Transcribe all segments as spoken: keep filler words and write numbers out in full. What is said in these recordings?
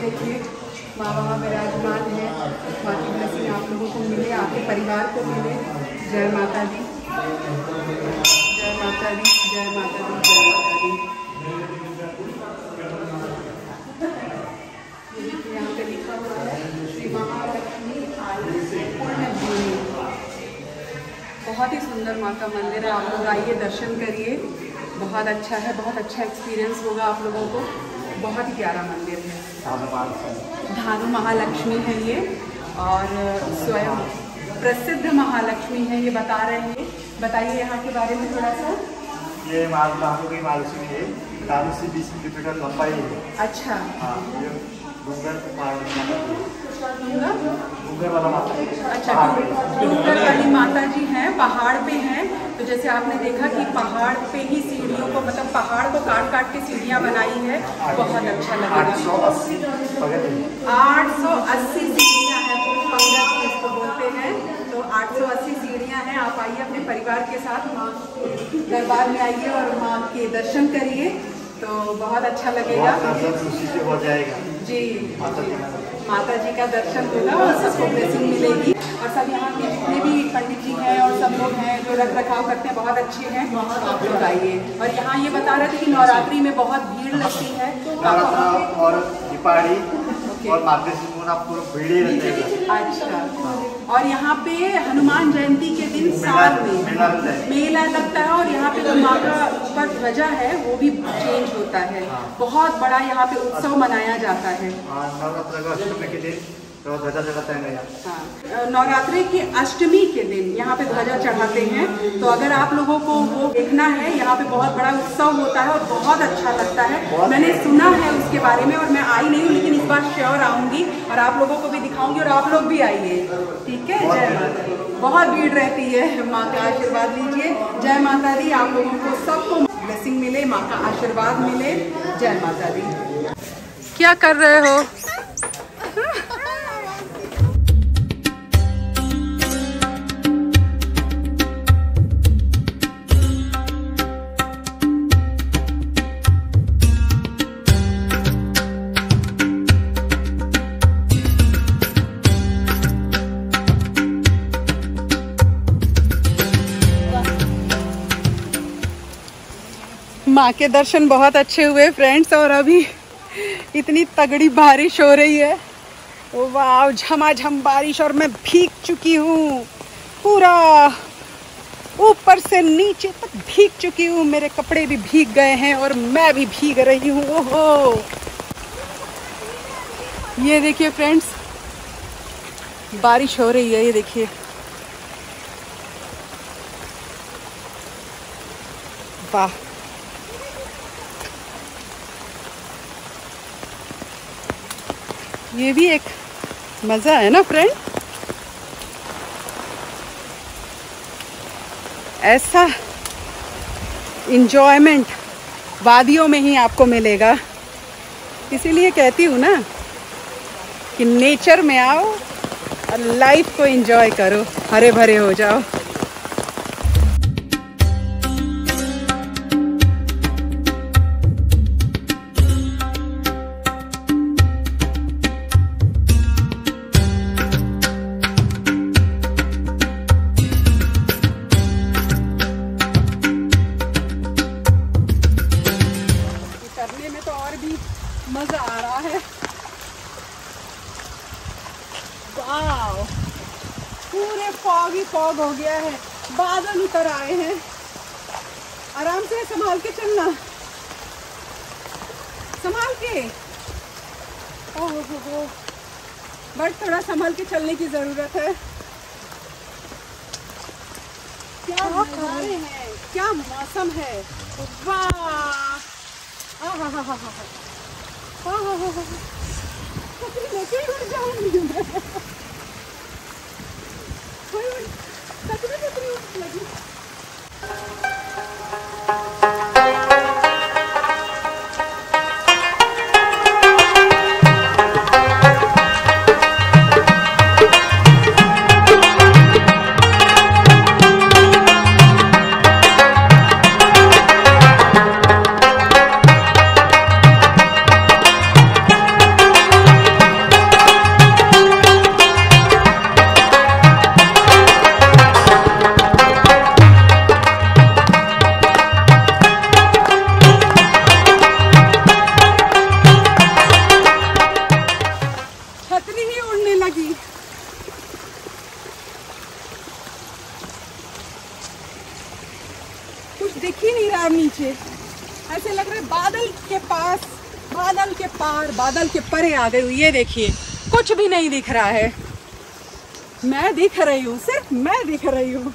बने रहिए। माँ बाबा विराजमान है, माँ की ब्लेसिंग आप लोगों को मिले, आपके परिवार को मिले। जय माता दी, जय माता दी, जय माता दी, जय माता दी। यहाँ पे लिखा हुआ है श्री महालक्ष्मी आई से पूर्ण भूमि। बहुत ही सुंदर माँ का मंदिर है, आप लोग आइए दर्शन करिए, बहुत अच्छा है, बहुत अच्छा एक्सपीरियंस होगा आप लोगों को। बहुत ही प्यारा मंदिर है। दहानु महालक्ष्मी है ये और स्वयं प्रसिद्ध महालक्ष्मी है ये बता रहे हैं। बताइए यहाँ के बारे में थोड़ा सा। ये माल दहानु की महालक्ष्मी है, दहानु से बीस किलोमीटर लंबाई है। अच्छा, हाँ, ये अच्छा, डूंगर वाली माता जी हैं, पहाड़ पे हैं। तो जैसे आपने देखा कि पहाड़ पे ही सीढ़ियों को, मतलब पहाड़ को काट काट के सीढ़ियाँ बनाई है। बहुत अच्छा लगा। आठ सौ अस्सी सीढ़ियाँ हैं, इसको बोलते हैं। तो आठ सौ अस्सी सीढ़ियाँ हैं। आप आइए अपने परिवार के साथ माँ दरबार में आइए और माँ के दर्शन करिए, तो बहुत अच्छा लगेगा, खुशी से हो जाएगा जी। माता जी का दर्शन होगा और सबको ब्लेसिंग मिलेगी। और सब यहाँ के जितने भी पंडित जी हैं और सब लोग हैं जो रख रखाव करते हैं, बहुत अच्छे हैं। आप लोग आइए। और यहाँ ये बता रहे थे कि नवरात्रि में बहुत भीड़ लगती है और दिपाड़ी और पूरा। अच्छा, और यहाँ पे हनुमान जयंती के दिन साल में मेला लगता है और यहाँ पे जो माँ का ऊपर ध्वजा है वो भी चेंज होता है। बहुत बड़ा यहाँ पे उत्सव मनाया जाता है। नवरात्रि के अष्टमी के दिन यहाँ पे ध्वजा चढ़ाते हैं। तो अगर आप लोगों को वो देखना है, यहाँ पे बहुत बड़ा उत्सव होता है और बहुत अच्छा लगता है। मैंने सुना है उसके बारे में और मैं आई नहीं हूँ, लेकिन इस बार श्योर आऊंगी और आप लोगों को भी दिखाऊंगी। और आप लोग भी आइए, ठीक है। जय माता दी। बहुत भीड़ रहती है, माँ का आशीर्वाद लीजिए। जय माता दी। आप लोगों को सबको ब्लेसिंग मिले, माँ का आशीर्वाद मिले। जय माता दी। क्या कर रहे हो? माँ के दर्शन बहुत अच्छे हुए फ्रेंड्स। और अभी इतनी तगड़ी बारिश हो रही है, वाह, झमाझम बारिश। और मैं भीग चुकी हूँ, पूरा ऊपर से नीचे तक भीग चुकी हूँ। मेरे कपड़े भी भीग गए हैं और मैं भी भीग रही हूँ। ओहो, ये देखिए फ्रेंड्स, बारिश हो रही है। ये देखिए वाह, ये भी एक मज़ा है ना फ्रेंड। ऐसा इंजॉयमेंट वादियों में ही आपको मिलेगा। इसीलिए कहती हूँ ना कि नेचर में आओ और लाइफ को एंजॉय करो, हरे भरे हो जाओ। मजा आ रहा है। वाव, पूरे फॉग ही फॉग हो गया है, बादल उतर आए हैं। आराम से संभाल के चलना, संभाल के। ओह हो हो, बट थोड़ा संभाल के चलने की जरूरत है। क्या नज़ारे हैं, क्या मौसम है। वाह, आहा हा हा हा, और बादल के परे आ गई हूँ। ये देखिए कुछ भी नहीं दिख रहा है, मैं दिख रही हूँ, सिर्फ मैं दिख रही हूँ।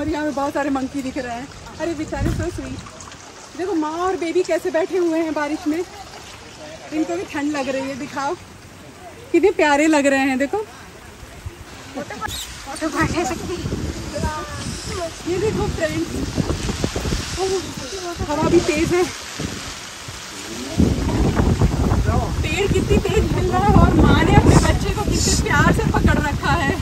और यहाँ पे बहुत सारे मंकी दिख रहे हैं। अरे बेचारे सो स्वीट, देखो माँ और बेबी कैसे बैठे हुए हैं बारिश में, इनको भी ठंड लग रही है। दिखाओ कितने प्यारे लग रहे हैं, देखो फोटो खींच सकते हैं। ये देखो फ्रेंड्स, हवा भी तेज है, पेड़ कितनी तेज हिल रहा है, और माँ ने अपने बच्चे को कितने प्यार से पकड़ रखा है।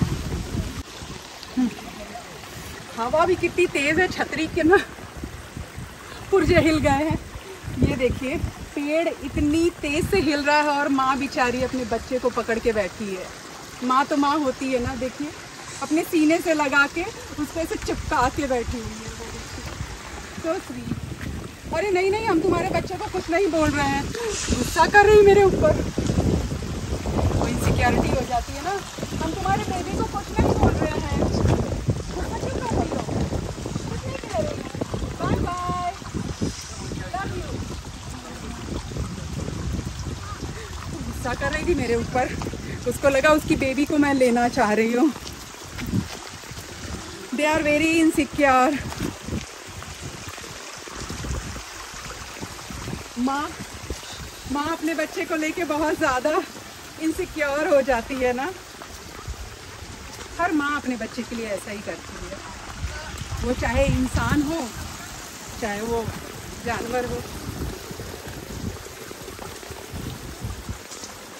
हवा भी कितनी तेज है, छतरी के ना पुर्जे हिल गए हैं। ये देखिए पेड़ इतनी तेज से हिल रहा है और माँ बेचारी अपने बच्चे को पकड़ के बैठी है। माँ तो माँ होती है ना, देखिए अपने सीने से लगा के उसको ऐसे चिपका के बैठी हुई है। So sweet. अरे नहीं नहीं, हम तुम्हारे बच्चे को कुछ नहीं बोल रहे हैं, गुस्सा कर रही मेरे ऊपर, वो इनसिक्योरिटी हो जाती है ना। हम तुम्हारे बेबी को कुछ नहीं बोल रहे हैं, कुछ नहीं कह रही है। Bye bye, love you. गुस्सा कर रही थी मेरे ऊपर, उसको लगा उसकी बेबी को मैं लेना चाह रही हूँ। They are very insecure. माँ माँ अपने बच्चे को लेके बहुत ज़्यादा इनसिक्योर हो जाती है ना। हर माँ अपने बच्चे के लिए ऐसा ही करती है, वो चाहे इंसान हो चाहे वो जानवर हो।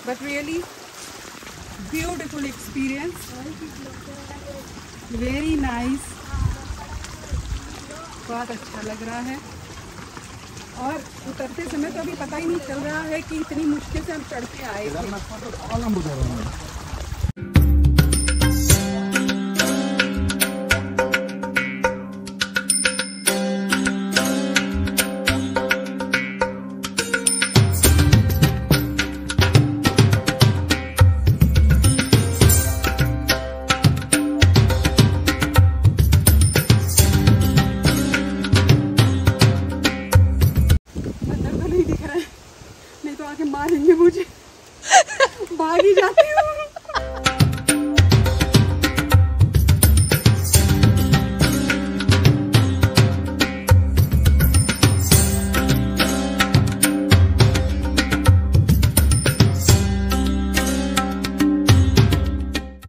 But really beautiful experience, very nice, बहुत अच्छा लग रहा है। और उतरते समय तो अभी पता ही नहीं चल रहा है कि इतनी मुश्किल से हम चढ़ के आए थे।